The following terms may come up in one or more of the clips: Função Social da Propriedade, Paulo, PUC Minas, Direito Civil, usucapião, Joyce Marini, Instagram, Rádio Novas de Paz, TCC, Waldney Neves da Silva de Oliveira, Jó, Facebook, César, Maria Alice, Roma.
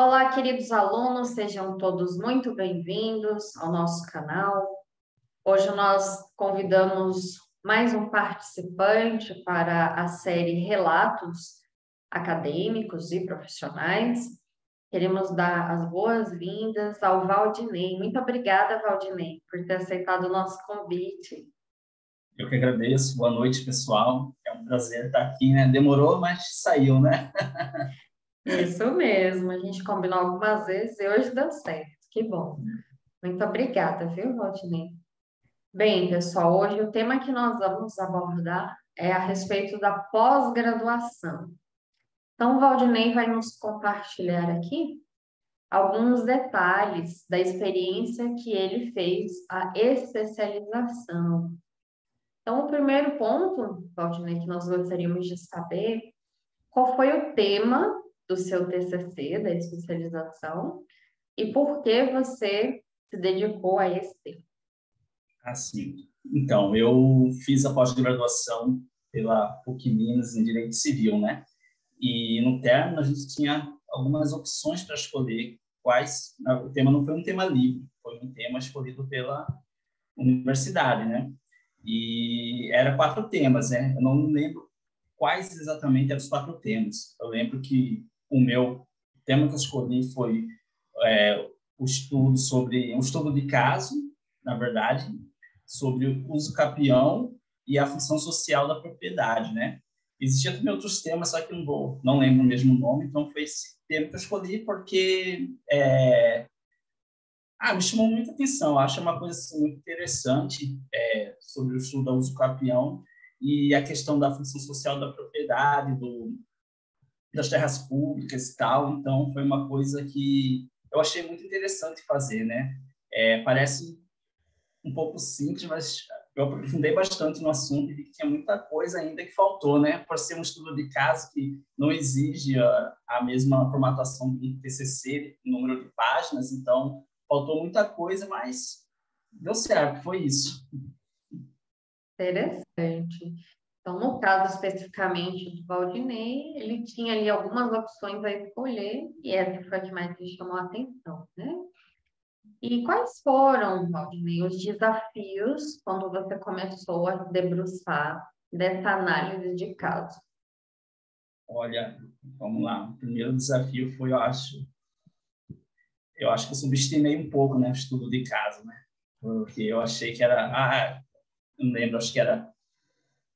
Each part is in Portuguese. Olá, queridos alunos, sejam todos muito bem-vindos ao nosso canal. Hoje nós convidamos mais um participante para a série Relatos Acadêmicos e Profissionais. Queremos dar as boas-vindas ao Waldney. Muito obrigada, Waldney, por ter aceitado o nosso convite. Eu que agradeço. Boa noite, pessoal. É um prazer estar aqui, né? Demorou, mas saiu, né? Isso mesmo, a gente combinou algumas vezes e hoje deu certo, que bom. Muito obrigada, viu, Waldney? Bem, pessoal, hoje o tema que nós vamos abordar é a respeito da pós-graduação. Então, o Waldney vai nos compartilhar aqui alguns detalhes da experiência que ele fez a especialização. Então, o primeiro ponto, Waldney, que nós gostaríamos de saber, qual foi o tema do seu TCC, da especialização, e por que você se dedicou a esse tema? Assim, então, eu fiz a pós-graduação pela PUC Minas em Direito Civil, né? E no término a gente tinha algumas opções para escolher quais... O tema não foi um tema livre, foi um tema escolhido pela universidade, né? E eram 4 temas, né? Eu não lembro quais exatamente eram os 4 temas. Eu lembro que o tema que eu escolhi foi um estudo de caso, na verdade, sobre o usucapião e a função social da propriedade, né? Existia também outros temas, só que não lembro mesmo o nome, então foi esse tema que eu escolhi porque me chamou muita atenção. Eu acho uma coisa assim, muito interessante sobre o estudo do usucapião e a questão da função social da propriedade, das terras públicas e tal. Então, foi uma coisa que eu achei muito interessante fazer, né? Parece um pouco simples, mas eu aprofundei bastante no assunto e vi que tinha muita coisa ainda que faltou, né? Por ser um estudo de caso que não exige a mesma formatação do TCC, número de páginas, então faltou muita coisa, mas deu certo, foi isso. Interessante. Então, no caso especificamente do Waldney, ele tinha ali algumas opções a escolher e essa foi a que mais me chamou a atenção, né? E quais foram, Waldney, os desafios quando você começou a se debruçar dessa análise de caso? Olha, vamos lá. O primeiro desafio foi, eu acho que eu subestimei um pouco, né, o estudo de caso, né? Porque eu achei que era, não lembro, acho que era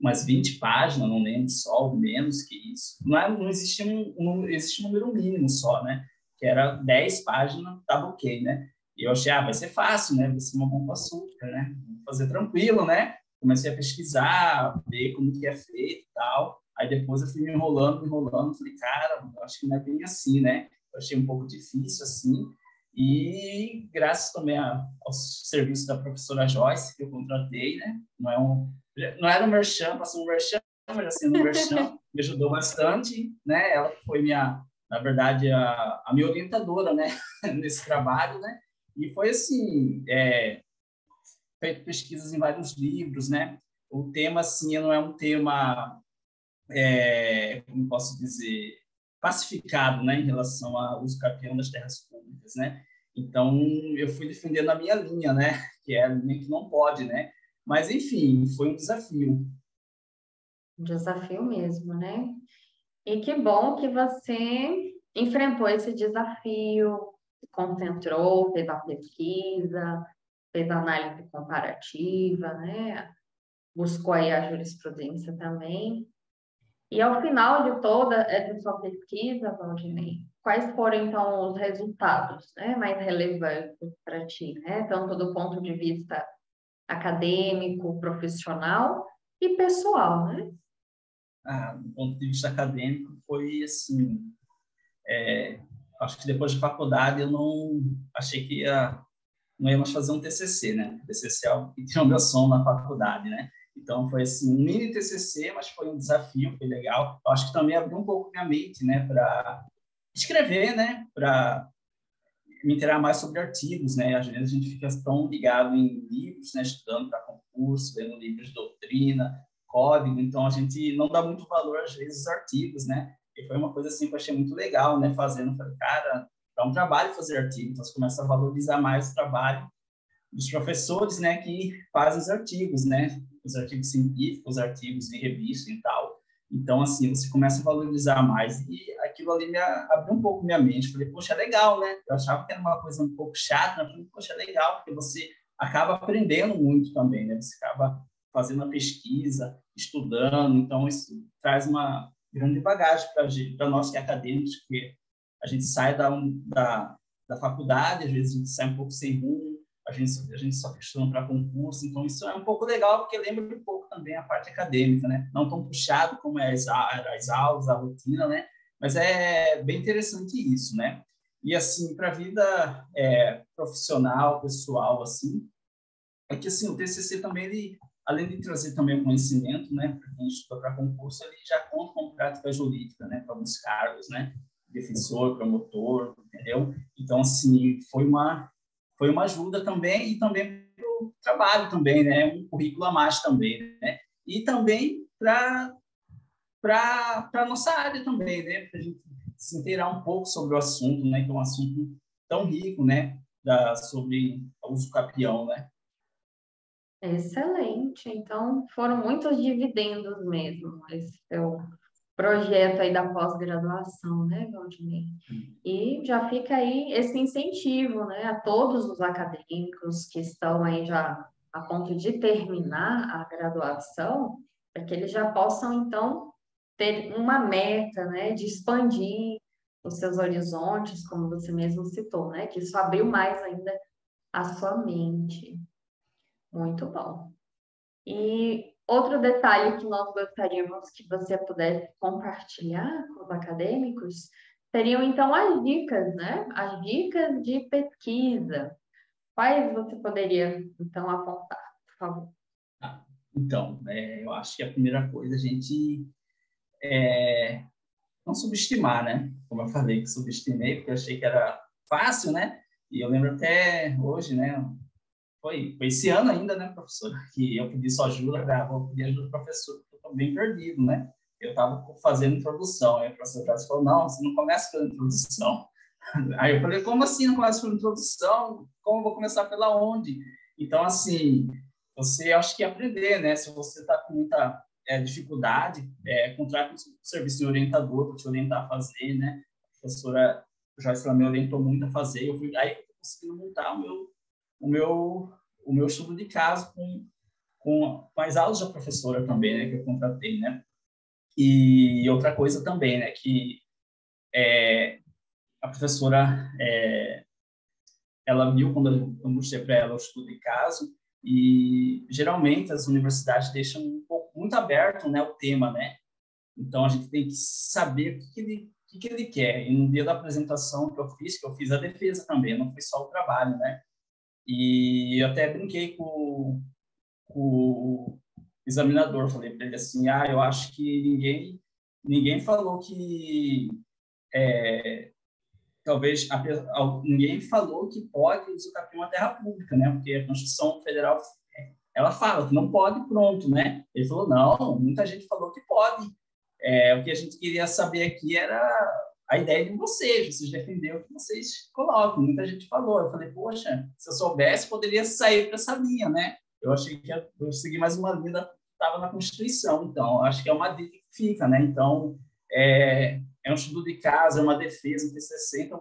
umas 20 páginas, não lembro, só menos que isso. Não existia um número mínimo só, né? Que era 10 páginas, estava ok, né? E eu achei, vai ser fácil, né? Vai ser uma bomba açúcar, né? Vou fazer tranquilo, né? Comecei a pesquisar, ver como que é feito e tal. Aí depois eu fui me enrolando. Falei, cara, acho que não é bem assim, né? Eu achei um pouco difícil, assim. E graças também ao serviço da professora Joyce, que eu contratei, né? Não era um merchan, passou um merchan, mas assim, um merchan me ajudou bastante, né? Ela foi na verdade, a minha orientadora, né? Nesse trabalho, né? E foi assim, feito pesquisas em vários livros, né? O tema, assim, não é um tema, como posso dizer, pacificado, né? Em relação ao usucapião das terras públicas, né? Então, eu fui defendendo a minha linha, né? Que é a linha que não pode, né? Mas, enfim, foi um desafio. Um desafio mesmo, né? E que bom que você enfrentou esse desafio, se concentrou, fez a pesquisa, fez a análise comparativa, né? Buscou aí a jurisprudência também. E ao final de toda essa sua pesquisa, Waldney, quais foram então os resultados, né, mais relevantes para ti, né? Tanto do ponto de vista acadêmico, profissional e pessoal, né? Do ponto de vista acadêmico foi assim, acho que depois de faculdade eu não achei que não ia mais fazer um TCC, né? TCC é algo que tinha o meu som na faculdade, né? Então foi assim, um mini TCC, mas foi um desafio, foi legal. Eu acho que também abriu um pouco minha mente, né? Para escrever, né? Para me inteirar mais sobre artigos, né? Às vezes a gente fica tão ligado em livros, né? Estudando para concurso, lendo livros de doutrina, código. Então a gente não dá muito valor às vezes aos artigos, né? E foi uma coisa assim que eu achei muito legal, né? Fazendo, falei, cara, Dá um trabalho fazer artigo, então você começa a valorizar mais o trabalho dos professores, né, que fazem os artigos, né, os artigos científicos, os artigos de revista e tal. Então, assim, você começa a valorizar mais. E aquilo ali me abriu um pouco minha mente. Falei, poxa, é legal, né? Eu achava que era uma coisa um pouco chata, mas falei, poxa, é legal, porque você acaba aprendendo muito também, né? Você acaba fazendo a pesquisa, estudando. Então, isso traz uma grande bagagem para nós que é acadêmicos, porque a gente sai da faculdade, às vezes a gente sai um pouco sem rumo, a gente só questiona para concurso. Então, isso é um pouco legal, porque lembra um pouco também a parte acadêmica, né? Não tão puxado como é as aulas, a rotina, né? Mas é bem interessante isso, né? E, assim, para a vida profissional, pessoal, assim, é que, assim, o TCC também, ele, além de trazer também o conhecimento, né, para quem estuda para concurso, ele já conta com prática jurídica, né, para alguns cargos, né? Defensor, promotor, entendeu? Então, assim, foi uma ajuda também, e também para o trabalho também, né? Um currículo a mais também, né? E também para a nossa área também, né? Para a gente se inteirar um pouco sobre o assunto, né? Que é um assunto tão rico, né? Sobre o usucapião, né? Excelente. Então, foram muitos dividendos mesmo. Esse é o projeto aí da pós-graduação, né, Waldney? E já fica aí esse incentivo, né, a todos os acadêmicos que estão aí já a ponto de terminar a graduação, para que eles já possam, então, ter uma meta, né, de expandir os seus horizontes, como você mesmo citou, né, que isso abriu mais ainda a sua mente. Muito bom. E outro detalhe que nós gostaríamos que você pudesse compartilhar com os acadêmicos seriam, então, as dicas, né? As dicas de pesquisa. Quais você poderia, então, apontar, por favor? Então, eu acho que a primeira coisa a gente é não subestimar, né? Como eu falei que subestimei, porque eu achei que era fácil, né? E eu lembro até hoje, né? Foi esse ano ainda, né, professor? Que eu pedi sua ajuda, vou pedir ajuda do professor, porque eu estou bem perdido, né? Eu estava fazendo introdução. Aí o professor falou, não, você não começa pela introdução. Aí eu falei, como assim não começa pela introdução? Como eu vou começar pela onde? Então, assim, você acho que aprender, né? Se você está com muita dificuldade, contrata um serviço de orientador para te orientar a fazer, né? A professora Joyce me orientou muito a fazer. Aí eu consegui montar o meu estudo de caso com as aulas da professora também, né, que eu contratei, né? E outra coisa também, né, que a professora, ela viu quando eu mostrei para ela o estudo de caso, e geralmente as universidades deixam um pouco muito aberto, né, o tema, né? Então a gente tem que saber o que ele quer. E no dia da apresentação que eu fiz a defesa também, não foi só o trabalho, né? E eu até brinquei com o examinador, falei para ele assim, eu acho que ninguém falou que, ninguém falou que pode usucapião uma terra pública, né? Porque a Constituição Federal, ela fala que não pode, pronto, né? Ele falou, não, muita gente falou que pode. O que a gente queria saber aqui era a ideia de vocês defenderam o que vocês colocam. Muita gente falou. Eu falei, poxa, se eu soubesse, poderia sair para essa linha, né? Eu achei que eu segui mais uma linha que estava na Constituição. Então, acho que é uma dica que fica, né? Então, é um estudo de caso, é uma defesa, um TCC. Então,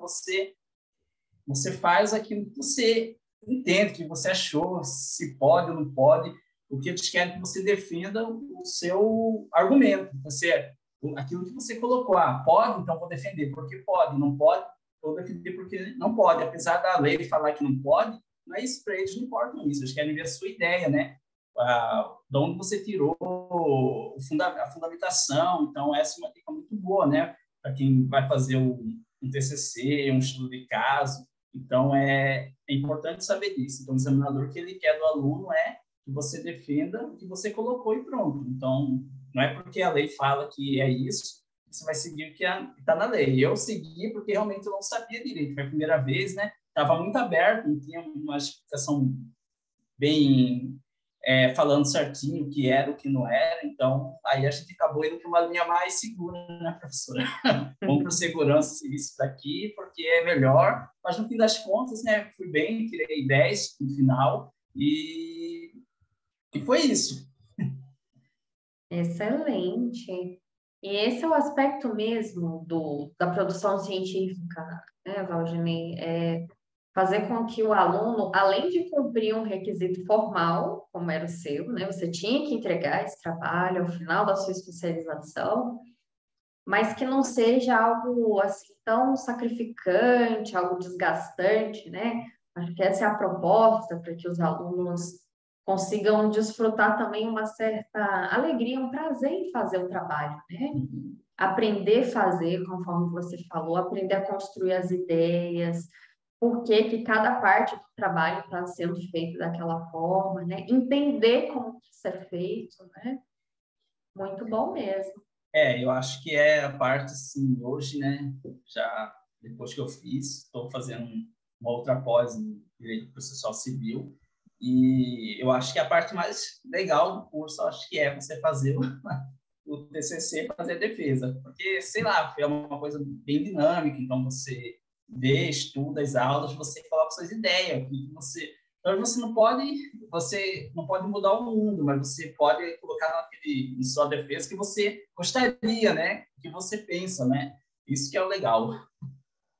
você faz aquilo que você entende, que você achou, se pode ou não pode, o que eles querem que você defenda o seu argumento. Você aquilo que você colocou, pode, então vou defender porque pode, não pode, vou defender porque não pode, apesar da lei falar que não pode, não é isso para eles, não importa isso, eles querem ver a sua ideia, né? De onde você tirou a fundamentação, então essa é uma dica muito boa, né? Para quem vai fazer um TCC, um estudo de caso, então é importante saber disso, então o examinador que ele quer do aluno é que você defenda o que você colocou e pronto, então não é porque a lei fala que é isso, você vai seguir o que está na lei. Eu segui porque realmente eu não sabia direito. Foi a primeira vez, né? Estava muito aberto, não tinha uma explicação bem falando certinho o que era, o que não era. Então, aí a gente acabou indo para uma linha mais segura, né, professora? Vamos para segurança, isso daqui, porque é melhor. Mas, no fim das contas, né, fui bem, tirei 10 no final e foi isso. Excelente. E esse é o aspecto mesmo da produção científica, né, Waldney? Fazer com que o aluno, além de cumprir um requisito formal, como era o seu, né? Você tinha que entregar esse trabalho ao final da sua especialização, mas que não seja algo assim tão sacrificante, algo desgastante, né? Acho que essa é a proposta, para que os alunos consigam desfrutar também uma certa alegria, um prazer em fazer o trabalho, né? Aprender a fazer, conforme você falou, aprender a construir as ideias, por que cada parte do trabalho está sendo feito daquela forma, né? Entender como que isso é feito, né? Muito bom mesmo. Eu acho que é a parte, assim, hoje, né? Já depois que eu fiz, estou fazendo uma outra pós em Direito Processual Civil, e eu acho que a parte mais legal do curso, acho que é você fazer o TCC, fazer a defesa, porque, sei lá, é uma coisa bem dinâmica, então você vê, estuda as aulas, você coloca suas ideias. Então, você não pode mudar o mundo, mas você pode colocar em sua defesa que você gostaria, né? Que você pensa, né? Isso que é o legal.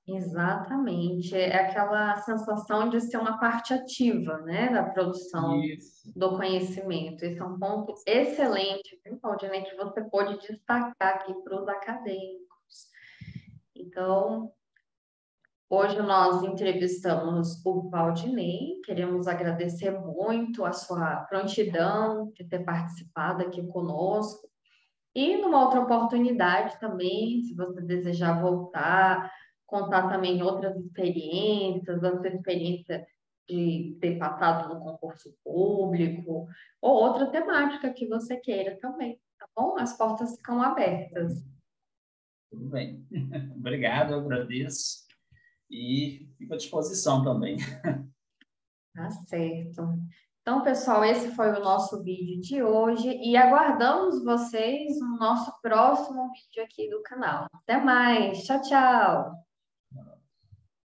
Exatamente. É aquela sensação de ser uma parte ativa, né? Da produção do conhecimento. Esse é um ponto excelente, Waldney, que você pode destacar aqui para os acadêmicos. Então, hoje nós entrevistamos o Waldney, queremos agradecer muito a sua prontidão de ter participado aqui conosco. E numa outra oportunidade também, se você desejar voltar, contar também outras experiências, a sua experiência de ter passado no concurso público, ou outra temática que você queira também, tá bom? As portas ficam abertas. Tudo bem. Obrigado, eu agradeço. E fico à disposição também. Tá certo. Então, pessoal, esse foi o nosso vídeo de hoje e aguardamos vocês no nosso próximo vídeo aqui do canal. Até mais. Tchau, tchau.